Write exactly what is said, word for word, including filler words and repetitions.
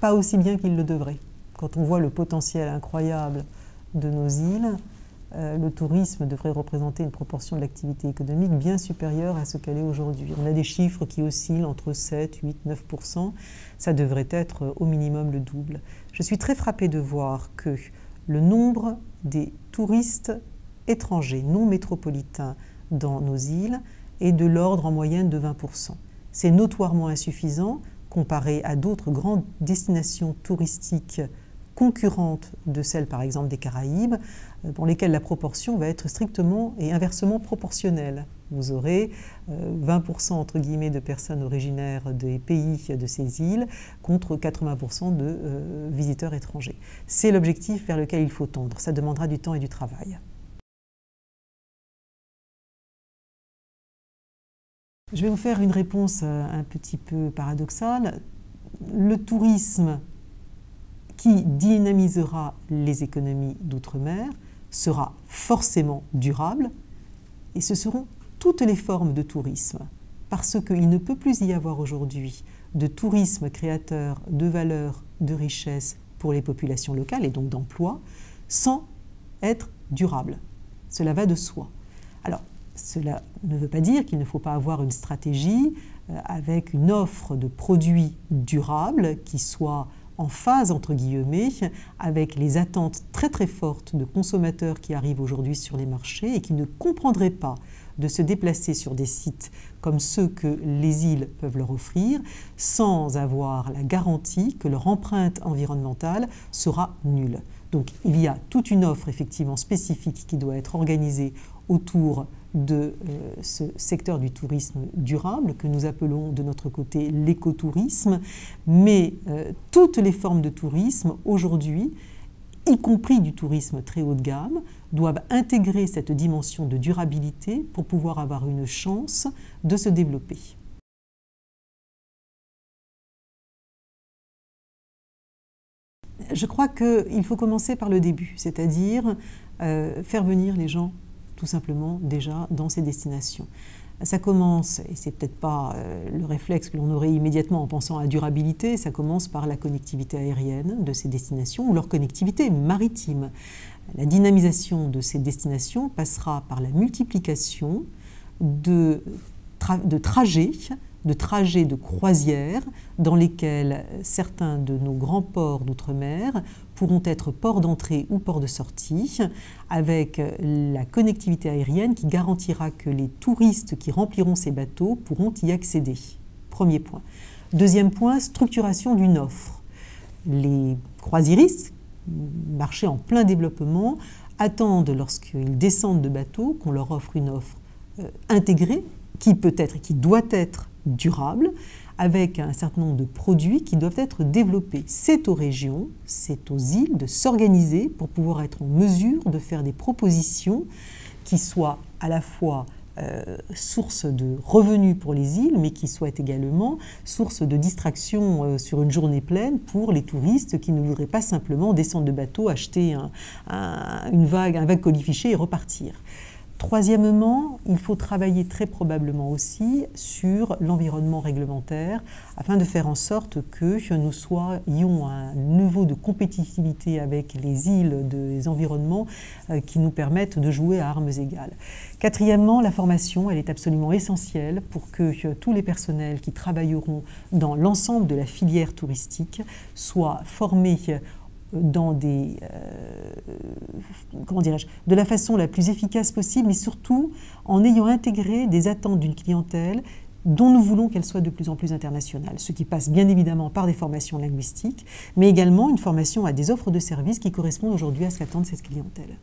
pas aussi bien qu'ils le devraient. Quand on voit le potentiel incroyable de nos îles, euh, le tourisme devrait représenter une proportion de l'activité économique bien supérieure à ce qu'elle est aujourd'hui. On a des chiffres qui oscillent entre sept, huit, neuf pour cent. Ça devrait être au minimum le double. Je suis très frappée de voir que le nombre des touristes étrangers non métropolitains dans nos îles est de l'ordre en moyenne de vingt pour cent. C'est notoirement insuffisant comparé à d'autres grandes destinations touristiques concurrentes de celles, par exemple, des Caraïbes, pour lesquelles la proportion va être strictement et inversement proportionnelle. Vous aurez vingt pour cent entre guillemets de personnes originaires des pays de ces îles contre quatre-vingts pour cent de euh, visiteurs étrangers. C'est l'objectif vers lequel il faut tendre. Ça demandera du temps et du travail. Je vais vous faire une réponse un petit peu paradoxale. Le tourisme qui dynamisera les économies d'outre-mer sera forcément durable et ce seront toutes les formes de tourisme parce qu'il ne peut plus y avoir aujourd'hui de tourisme créateur de valeur, de richesse pour les populations locales et donc d'emploi sans être durable. Cela va de soi. Alors, cela ne veut pas dire qu'il ne faut pas avoir une stratégie avec une offre de produits durables qui soit en phase, entre guillemets, avec les attentes très très fortes de consommateurs qui arrivent aujourd'hui sur les marchés et qui ne comprendraient pas de se déplacer sur des sites comme ceux que les îles peuvent leur offrir sans avoir la garantie que leur empreinte environnementale sera nulle. Donc il y a toute une offre effectivement spécifique qui doit être organisée autour de euh, ce secteur du tourisme durable que nous appelons de notre côté l'écotourisme, mais euh, toutes les formes de tourisme aujourd'hui, y compris du tourisme très haut de gamme, doivent intégrer cette dimension de durabilité pour pouvoir avoir une chance de se développer. Je crois qu'il faut commencer par le début, c'est-à-dire euh, faire venir les gens tout simplement déjà dans ces destinations. Ça commence, et c'est peut-être pas le réflexe que l'on aurait immédiatement en pensant à la durabilité, ça commence par la connectivité aérienne de ces destinations ou leur connectivité maritime. La dynamisation de ces destinations passera par la multiplication de, tra de trajets, de trajets de croisières dans lesquels certains de nos grands ports d'outre-mer pourront être ports d'entrée ou ports de sortie avec la connectivité aérienne qui garantira que les touristes qui rempliront ces bateaux pourront y accéder. Premier point. Deuxième point, structuration d'une offre. Les croisiéristes, marché en plein développement, attendent lorsqu'ils descendent de bateau qu'on leur offre une offre euh, intégrée qui peut être et qui doit être durable, avec un certain nombre de produits qui doivent être développés. C'est aux régions, c'est aux îles de s'organiser pour pouvoir être en mesure de faire des propositions qui soient à la fois euh, source de revenus pour les îles, mais qui soient également source de distraction euh, sur une journée pleine pour les touristes qui ne voudraient pas simplement descendre de bateau, acheter un, un, une vague, un vague colifichet et repartir. Troisièmement, il faut travailler très probablement aussi sur l'environnement réglementaire afin de faire en sorte que nous soyons à un niveau de compétitivité avec les îles des environnements qui nous permettent de jouer à armes égales. Quatrièmement, la formation, elle est absolument essentielle pour que tous les personnels qui travailleront dans l'ensemble de la filière touristique soient formés dans des, euh, comment dirais-je, de la façon la plus efficace possible, mais surtout en ayant intégré des attentes d'une clientèle dont nous voulons qu'elle soit de plus en plus internationale, ce qui passe bien évidemment par des formations linguistiques, mais également une formation à des offres de services qui correspondent aujourd'hui à ce qu'attend cette clientèle.